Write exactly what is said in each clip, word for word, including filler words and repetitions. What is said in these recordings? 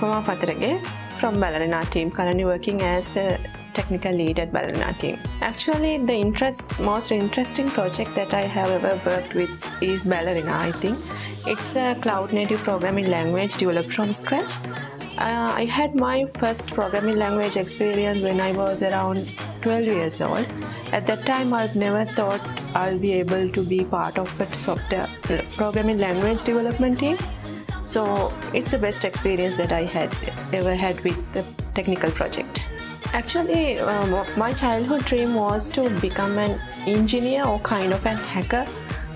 Anupama Pathirage from Ballerina team, currently working as a technical lead at Ballerina team. Actually, the interest, most interesting project that I have ever worked with is Ballerina, I think. It's a cloud-native programming language developed from scratch. Uh, I had my first programming language experience when I was around twelve years old. At that time, I never thought I'll be able to be part of a software programming language development team. So it's the best experience that I had ever had with the technical project. Actually, um, my childhood dream was to become an engineer or kind of a hacker.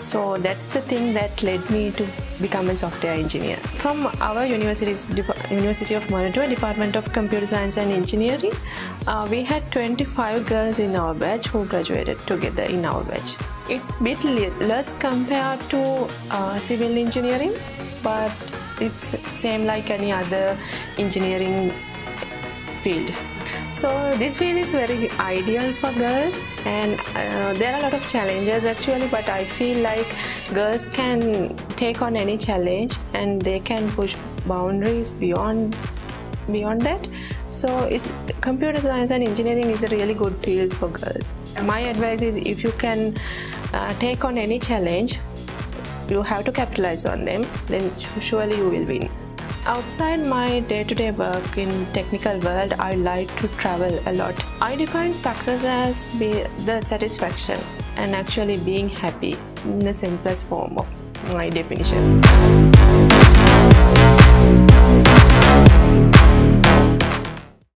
So that's the thing that led me to become a software engineer. From our university's University of Manitoba Department of Computer Science and Engineering, uh, we had twenty-five girls in our batch who graduated together in our batch. It's a bit less compared to uh, civil engineering, but it's same like any other engineering field. So this field is very ideal for girls, and uh, there are a lot of challenges actually, but I feel like girls can take on any challenge and they can push boundaries beyond beyond that. So it's computer science and engineering is a really good field for girls. My advice is, if you can uh, take on any challenge, you have to capitalize on them, then surely you will win. Outside my day-to-day work in technical world, I like to travel a lot. I define success as be the satisfaction and actually being happy in the simplest form of my definition.